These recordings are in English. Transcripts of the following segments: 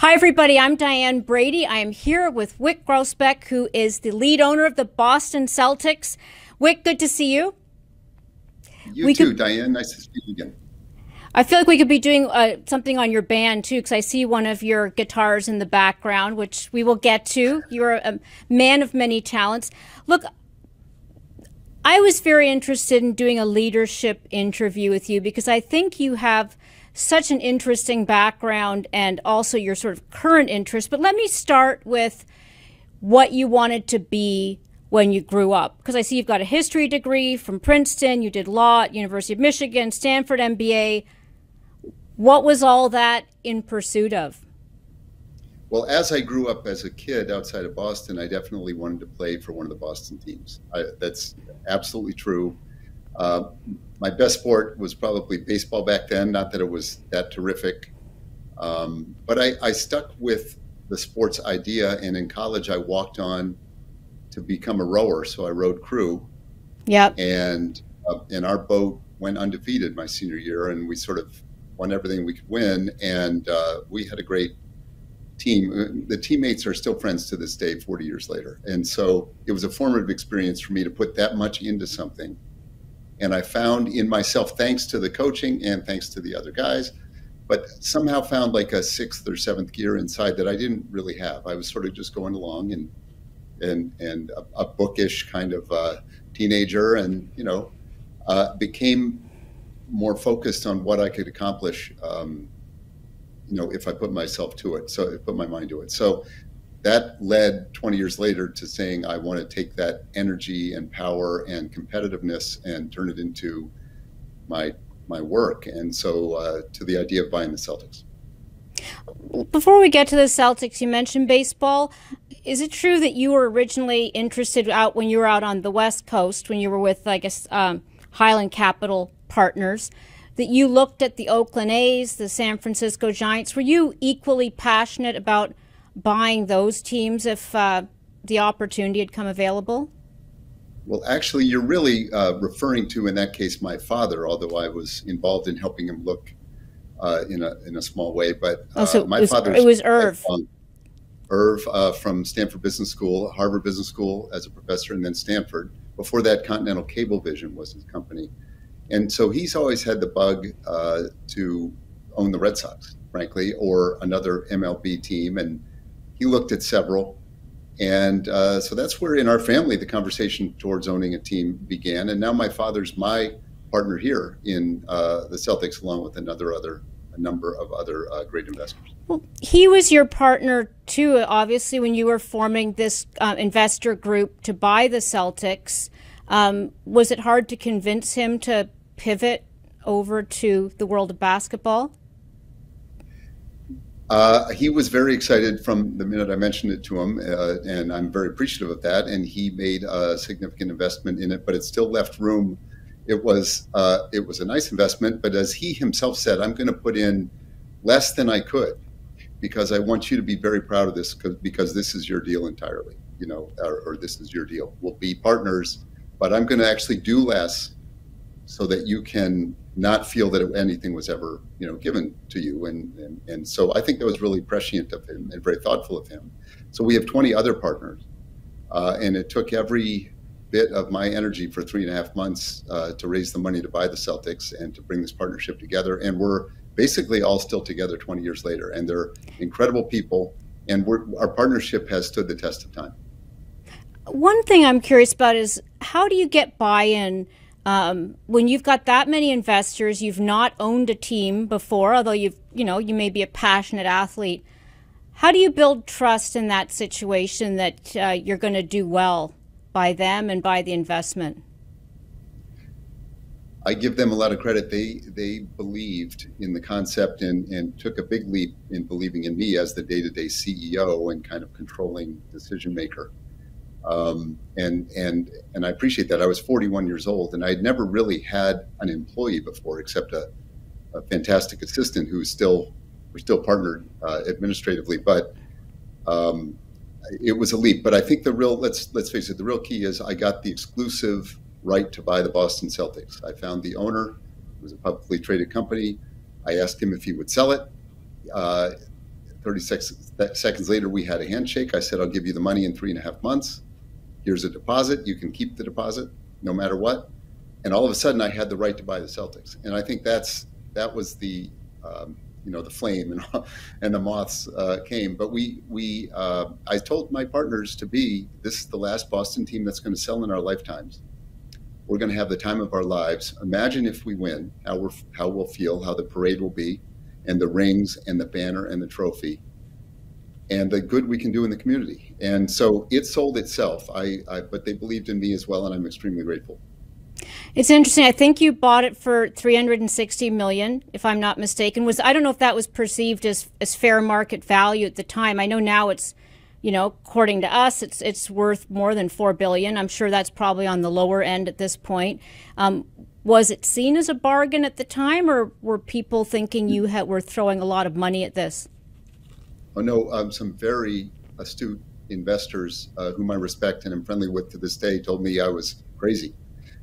Hi, everybody. I'm Diane Brady. I am here with Wyc Grousbeck, who is the lead owner of the Boston Celtics. Wyc, good to see you. You too, Diane. Nice to see you again. I feel like we could be doing something on your band, too, because I see one of your guitars in the background, which we will get to. You're a man of many talents. Look, I was very interested in doing a leadership interview with you because I think you have such an interesting background and also your sort of current interest. But let me start with what you wanted to be when you grew up, because I see you've got a history degree from Princeton. You did law at University of Michigan, Stanford MBA. What was all that in pursuit of? Well, as I grew up as a kid outside of Boston, I definitely wanted to play for one of the Boston teams. That's absolutely true. My best sport was probably baseball back then, not that it was that terrific. But I stuck with the sports idea, and in college I walked on to become a rower, so I rowed crew. Yep. And our boat went undefeated my senior year, and we sort of won everything we could win, and we had a great team. The teammates are still friends to this day, 40 years later. And so it was a formative experience for me to put that much into something. And I found in myself, thanks to the coaching and thanks to the other guys, but somehow found like a sixth or seventh gear inside that I didn't really have. I was sort of just going along and a bookish kind of teenager, and you know, became more focused on what I could accomplish, you know, if I put myself to it, so I put my mind to it. So that led 20 years later to saying I want to take that energy and power and competitiveness and turn it into my work, and so to the idea of buying the Celtics. Before we get to the Celtics, you mentioned baseball. Is it true that you were originally interested out when you were out on the West Coast, when you were with, I guess, Highland Capital Partners, that you looked at the Oakland A's, the San Francisco Giants? Were you equally passionate about buying those teams if the opportunity had come available? Well, actually, you're really referring to, in that case, my father, although I was involved in helping him look in a small way, but my father was Irv. Irv from Stanford Business School, Harvard Business School as a professor, and then Stanford. Before that, Continental Cable Vision was his company. And so he's always had the bug to own the Red Sox, frankly, or another MLB team. And he looked at several. And so that's where in our family, the conversation towards owning a team began. And now my father's my partner here in the Celtics, along with a number of other great investors. Well, he was your partner too, obviously, when you were forming this investor group to buy the Celtics. Was it hard to convince him to pivot over to the world of basketball? He was very excited from the minute I mentioned it to him, and I'm very appreciative of that. And he made a significant investment in it, but it still left room. It was a nice investment, but as he himself said, I'm going to put in less than I could because I want you to be very proud of this because this is your deal entirely, you know, or this is your deal. We'll be partners, but I'm going to actually do less so that you can not feel that anything was ever, you know, given to you. And so I think that was really prescient of him and very thoughtful of him. So we have 20 other partners, and it took every bit of my energy for 3.5 months to raise the money to buy the Celtics and to bring this partnership together. And we're basically all still together 20 years later, and they're incredible people, and our partnership has stood the test of time. One thing I'm curious about is how do you get buy-in when you've got that many investors? You've not owned a team before, although you may be a passionate athlete. How do you build trust in that situation that you're going to do well by them and by the investment? I give them a lot of credit. They believed in the concept and took a big leap in believing in me as the day-to-day CEO and kind of controlling decision maker. And I appreciate that. I was 41 years old, and I'd never really had an employee before except a fantastic assistant who's we're still partnered administratively, but it was a leap. But I think the real, let's face it, the real key is I got the exclusive right to buy the Boston Celtics. I found the owner. It was a publicly traded company. I asked him if he would sell it. 36 seconds later, we had a handshake. I said, I'll give you the money in 3.5 months. Here's a deposit. You can keep the deposit no matter what. And all of a sudden, I had the right to buy the Celtics. And I think that was the, you know, the flame and the moths came. But I told my partners this is the last Boston team that's going to sell in our lifetimes. We're going to have the time of our lives. Imagine if we win, how we'll feel, how the parade will be, and the rings and the banner and the trophy and the good we can do in the community. And so it sold itself, but they believed in me as well, and I'm extremely grateful. It's interesting. I think you bought it for $360 million, if I'm not mistaken. I don't know if that was perceived as fair market value at the time. I know now it's, you know, according to us, it's worth more than $4 billion. I'm sure that's probably on the lower end at this point. Was it seen as a bargain at the time, or were people thinking you were throwing a lot of money at this? Oh, no, some very astute investors whom I respect and am friendly with to this day told me I was crazy.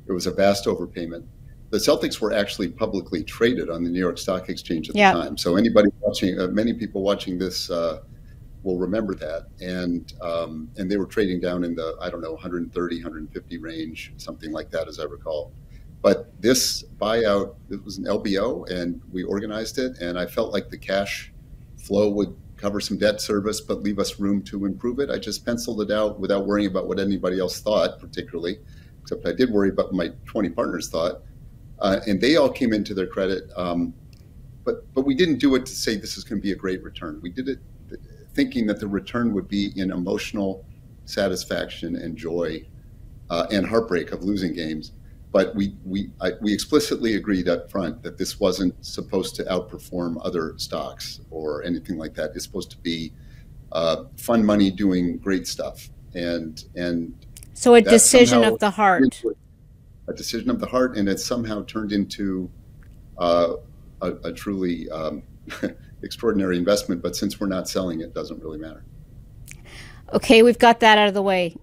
It was a vast overpayment. The Celtics were actually publicly traded on the New York Stock Exchange at the time. So anybody watching, many people watching this will remember that. And they were trading down in the, I don't know, 130, 150 range, something like that, as I recall. But this buyout, it was an LBO, and we organized it. And I felt like the cash flow would cover some debt service, but leave us room to improve it. I just penciled it out without worrying about what anybody else thought, particularly, except I did worry about what my 20 partners thought. And they all came into their credit. But we didn't do it to say this is going to be a great return. We did it thinking that the return would be in emotional satisfaction and joy and heartbreak of losing games. But we explicitly agreed up front that this wasn't supposed to outperform other stocks or anything like that. It's supposed to be fun money doing great stuff. And so a decision of the heart. A decision of the heart, and it somehow turned into a truly extraordinary investment. But since we're not selling, it doesn't really matter. Okay, we've got that out of the way.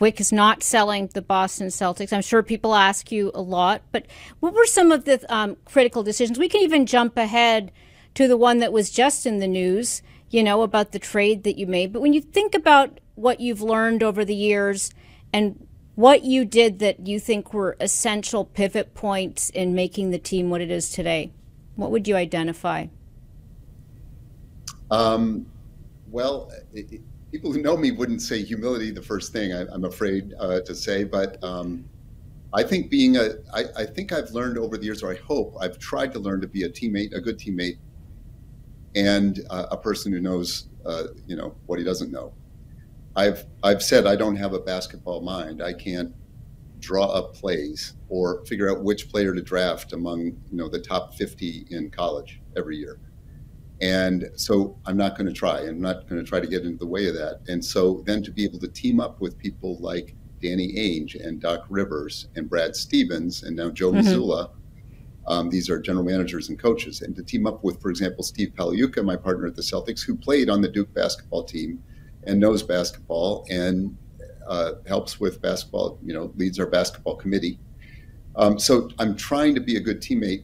Wyc is not selling the Boston Celtics. I'm sure people ask you a lot, but what were some of the critical decisions? We can even jump ahead to the one that was just in the news, you know, about the trade that you made. But when you think about what you've learned over the years and what you did that you think were essential pivot points in making the team what it is today, what would you identify? Well, people who know me wouldn't say humility, the first thing I'm afraid to say, but I think I think I've learned over the years, or I hope I've tried to learn to be a teammate, a good teammate, and a person who knows, you know, what he doesn't know. I've said I don't have a basketball mind. I can't draw up plays or figure out which player to draft among, you know, the top 50 in college every year. And so I'm not going to try. I'm not going to try to get into the way of that. And so then to be able to team up with people like Danny Ainge and Doc Rivers and Brad Stevens and now Joe Mazzulla, these are general managers and coaches, and to team up with, for example, Steve Pagliuca, my partner at the Celtics, who played on the Duke basketball team and knows basketball and helps with basketball, you know, leads our basketball committee. So I'm trying to be a good teammate.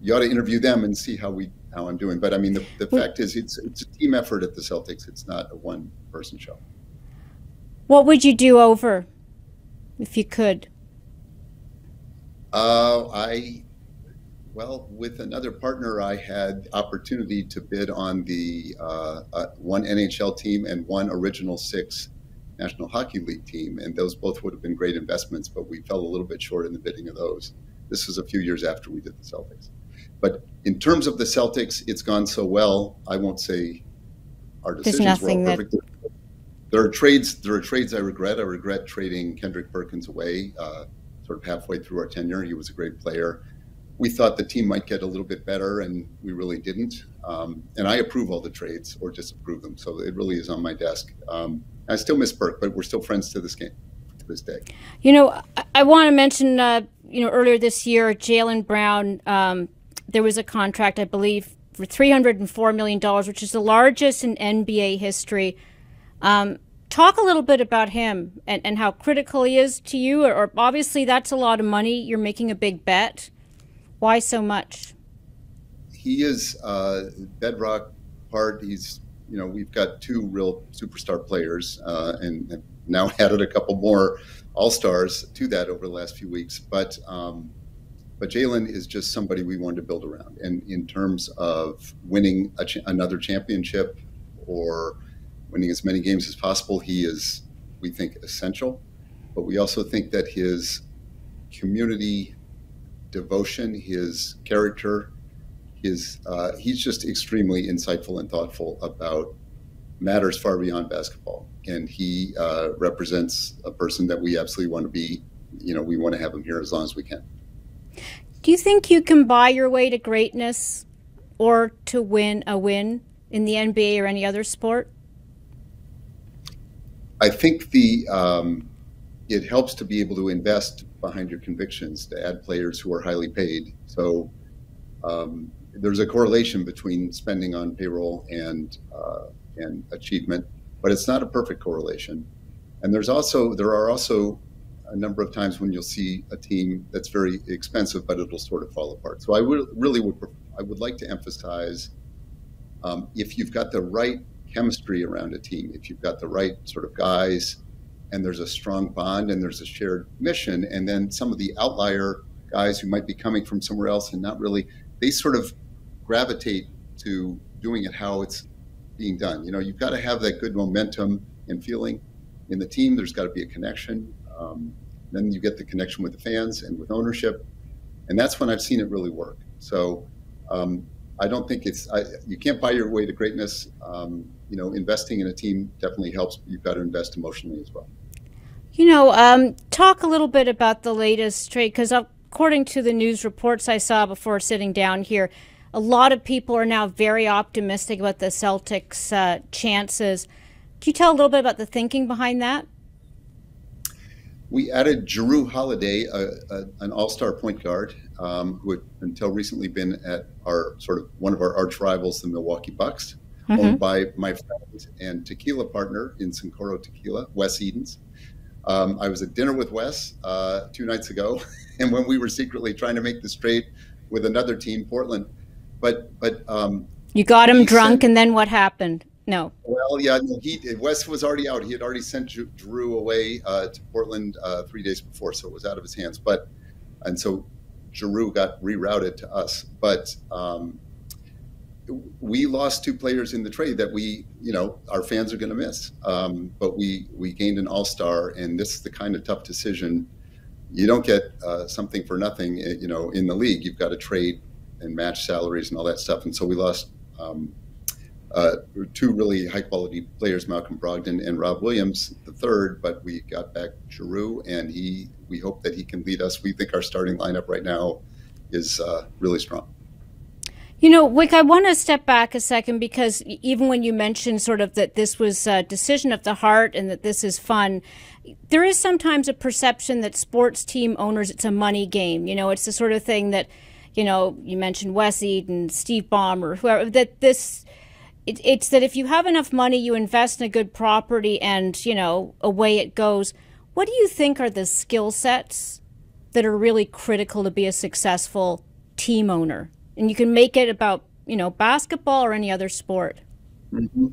You ought to interview them and see how I'm doing. But I mean, the fact is it's a team effort at the Celtics. It's not a one person show. What would you do over if you could? Well, with another partner, I had opportunity to bid on the one NHL team and one original six National Hockey League team. And those both would have been great investments, but we fell a little bit short in the bidding of those. This was a few years after we did the Celtics. But in terms of the Celtics, it's gone so well. I won't say our decisions were all perfect. There are trades I regret. I regret trading Kendrick Perkins away sort of halfway through our tenure. He was a great player. We thought the team might get a little bit better, and we really didn't. And I approve all the trades or disapprove them. So it really is on my desk. I still miss Perk, but we're still friends to this day. You know, I want to mention, you know, earlier this year, Jaylen Brown, there was a contract, I believe, for $304 million, which is the largest in NBA history. Talk a little bit about him and how critical he is to you. Or obviously, that's a lot of money. You're making a big bet. Why so much? He is bedrock part. He's you know, we've got two real superstar players and have now added a couple more all-stars to that over the last few weeks. But Jaylen is just somebody we wanted to build around. And in terms of winning another championship or winning as many games as possible, he is, we think, essential. But we also think that his community devotion, his character, he's just extremely insightful and thoughtful about matters far beyond basketball. And he represents a person that we absolutely want to be, you know, we want to have him here as long as we can. Do you think you can buy your way to greatness or to win a win in the NBA or any other sport? I think it helps to be able to invest behind your convictions, to add players who are highly paid. So there's a correlation between spending on payroll and achievement, but it's not a perfect correlation. And there are also a number of times when you'll see a team that's very expensive, but it'll sort of fall apart. So I would like to emphasize, if you've got the right chemistry around a team, if you've got the right sort of guys, and there's a strong bond and there's a shared mission, and then some of the outlier guys who might be coming from somewhere else and not really, they sort of gravitate to doing it how it's being done. You know, you've got to have that good momentum and feeling in the team. There's got to be a connection. Then you get the connection with the fans and with ownership. And that's when I've seen it really work. So I don't think you can't buy your way to greatness. You know, investing in a team definitely helps, but you've got to invest emotionally as well. You know, talk a little bit about the latest trade, because according to the news reports I saw before sitting down here, a lot of people are now very optimistic about the Celtics' chances. Can you tell a little bit about the thinking behind that? We added Jrue Holiday, an all-star point guard, who had until recently been at one of our arch rivals, the Milwaukee Bucks, owned by my friend and tequila partner in Sincoro Tequila, Wes Edens. I was at dinner with Wes 2 nights ago, and when we were secretly trying to make this trade with another team, Portland. But you got him drunk, and then what happened? No. Well, yeah, Wes was already out. He had already sent Jrue away to Portland 3 days before, so it was out of his hands. And so Jrue got rerouted to us. But we lost 2 players in the trade that we, you know, our fans are going to miss. But we gained an all-star, and this is the kind of tough decision. You don't get something for nothing, you know, in the league. You've got to trade and match salaries and all that stuff. And so we lost 2 really high-quality players, Malcolm Brogdon and Rob Williams, the third, but we got back Jrue, and we hope that he can lead us. We think our starting lineup right now is really strong. You know, Wyc, I want to step back a second, because even when you mentioned sort of that this was a decision of the heart and that this is fun, there is sometimes a perception that sports team owners, it's a money game. You know, it's the sort of thing that, you know, you mentioned Wes Edens, Steve Ballmer, whoever, that this... It's that if you have enough money, you invest in a good property and, you know, away it goes. What do you think are the skill sets that are really critical to be a successful team owner? And you can make it about, you know, basketball or any other sport. Mm-hmm.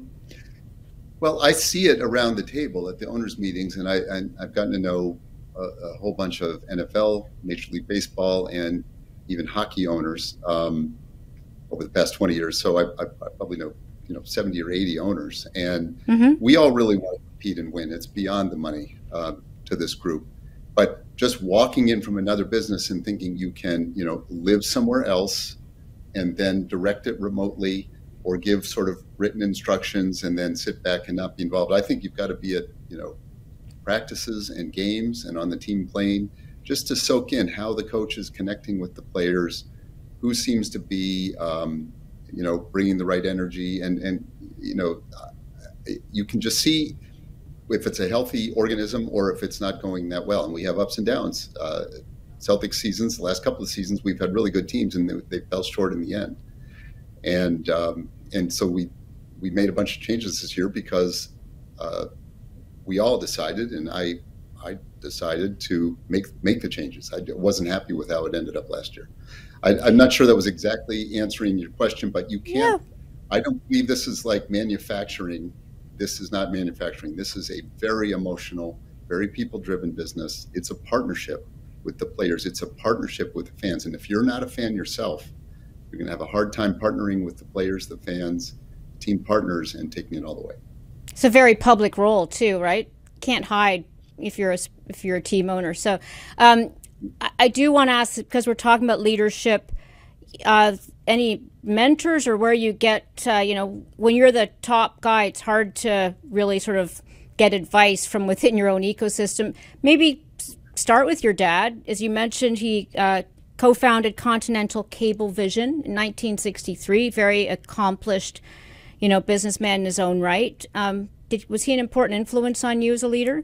Well, I see it around the table at the owners' meetings, and I've gotten to know a whole bunch of NFL, Major League Baseball, and even hockey owners over the past 20 years. So I probably know, you know, 70 or 80 owners, and we all really want to compete and win. It's beyond the money to this group, but just walking in from another business and thinking you can, you know, live somewhere else and then direct it remotely or give sort of written instructions and then sit back and not be involved. I think you've got to be at, you know, practices and games and on the team plane just to soak in how the coach is connecting with the players, who seems to be, you know, bringing the right energy, and you know, you can just see if it's a healthy organism or if it's not going that well. And we have ups and downs. Celtics seasons, the last couple of seasons, we've had really good teams, and they fell short in the end. And so we made a bunch of changes this year because we all decided, and I decided to make the changes. I wasn't happy with how it ended up last year. I'm not sure that was exactly answering your question, but you can't I don't believe this is like manufacturing. This is not manufacturing. This is a very emotional, very people-driven business. It's a partnership with the players. It's a partnership with the fans. And if you're not a fan yourself, you're going to have a hard time partnering with the players, the fans, team partners, and taking it all the way. It's a very public role too, right? Can't hide if you're a team owner. So I do want to ask, because we're talking about leadership, any mentors or where you get, you know, when you're the top guy, it's hard to really sort of get advice from within your own ecosystem. Maybe start with your dad. As you mentioned, he co-founded Continental Cable Vision in 1963, very accomplished, you know, businessman in his own right. Was he an important influence on you as a leader?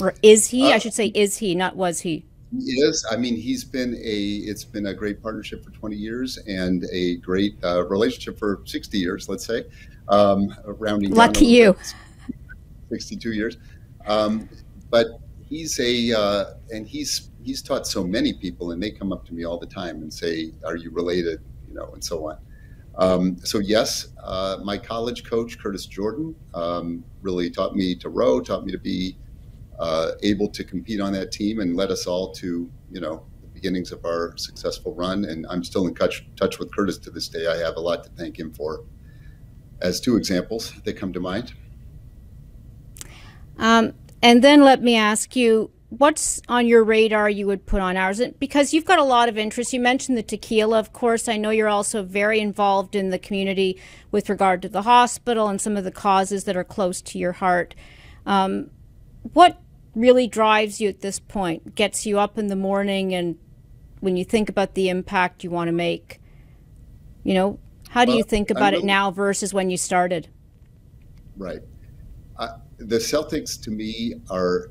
Or is he? I should say, is he, not was he? He is. I mean, he's been it's been a great partnership for 20 years and a great relationship for 60 years, let's say. Rounding Lucky down you. 62 years. But he's a, and he's taught so many people, and they come up to me all the time and say, are you related, you know, and so on. So yes, my college coach, Curtis Jordan, really taught me to row, taught me to be able to compete on that team, and led us all to, you know, the beginnings of our successful run. And I'm still in touch with Curtis to this day. I have a lot to thank him for, as two examples that come to mind. And then let me ask you, what's on your radar you would put on ours? Because you've got a lot of interest. You mentioned the tequila, of course. I know you're also very involved in the community with regard to the hospital and some of the causes that are close to your heart. What really drives you at this point, gets you up in the morning, and when you think about the impact you want to make, you know, how do you think about it now versus when you started? Right. The Celtics to me are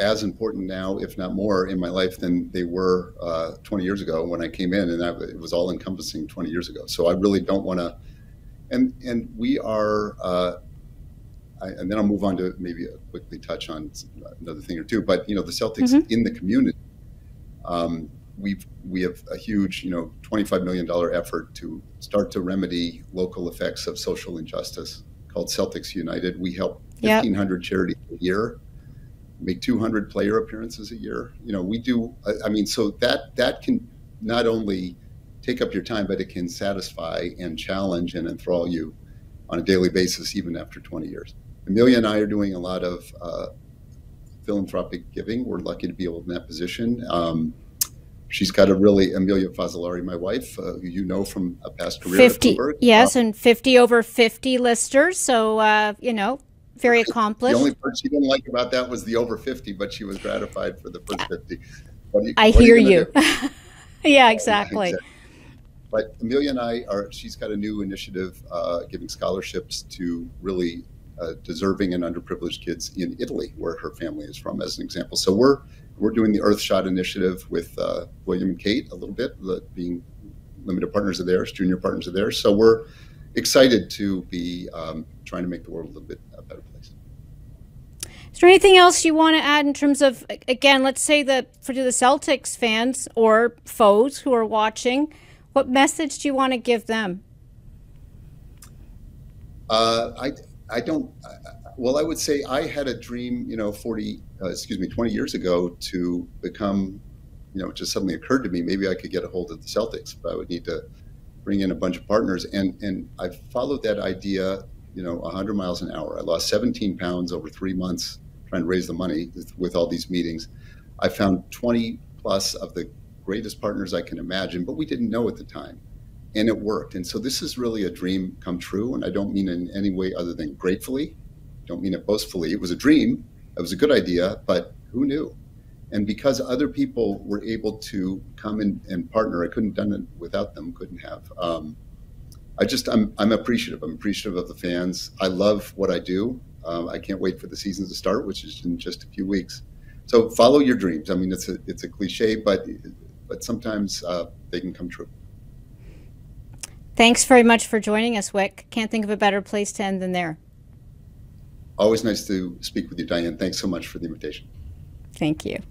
as important now, if not more, in my life than they were 20 years ago when I came in, and it was all encompassing 20 years ago. So I really don't want to, and we are, and then I'll move on to maybe quickly touch on another thing or two. But, you know, the Celtics in the community, we have a huge, you know, $25 million effort to start to remedy local effects of social injustice called Celtics United. We help 1,500 charities a year, make 200 player appearances a year. You know, we do, I mean, so that can not only take up your time, but it can satisfy and challenge and enthrall you on a daily basis, even after 20 years. Amelia and I are doing a lot of philanthropic giving. We're lucky to be able in that position. She's got a really, Amelia Fazzolari, my wife, who you know from a past career. 50, yes, and 50 over 50 listers. So, you know, very accomplished. The only part she didn't like about that was the over 50, but she was gratified for the first 50. I hear you. Yeah, exactly. But Amelia and I are, she's got a new initiative giving scholarships to really deserving and underprivileged kids in Italy, where her family is from, as an example. So we're doing the Earthshot initiative with William and Kate a little bit, being limited partners of theirs, junior partners of theirs. So we're excited to be trying to make the world a little bit a better place. Is there anything else you want to add in terms of, again, let's say that for the Celtics fans or foes who are watching, what message do you want to give them? Well, I would say I had a dream, you know, 20 years ago to become, you know, it just suddenly occurred to me, maybe I could get a hold of the Celtics, but I would need to bring in a bunch of partners. And I followed that idea, you know, 100 miles an hour. I lost 17 pounds over 3 months trying to raise the money with all these meetings. I found 20 plus of the greatest partners I can imagine, but we didn't know at the time, and it worked. And so this is really a dream come true, and I don't mean in any way other than gratefully. Don't mean it boastfully. It was a dream. It was a good idea, but who knew? And because other people were able to come in and partner, I couldn't have done it without them. Couldn't have. I'm appreciative. I'm appreciative of the fans. I love what I do. I can't wait for the season to start, which is in just a few weeks. So follow your dreams. I mean, it's a cliche, but sometimes they can come true. Thanks very much for joining us, Wyc. Can't think of a better place to end than there. Always nice to speak with you, Diane. Thanks so much for the invitation. Thank you.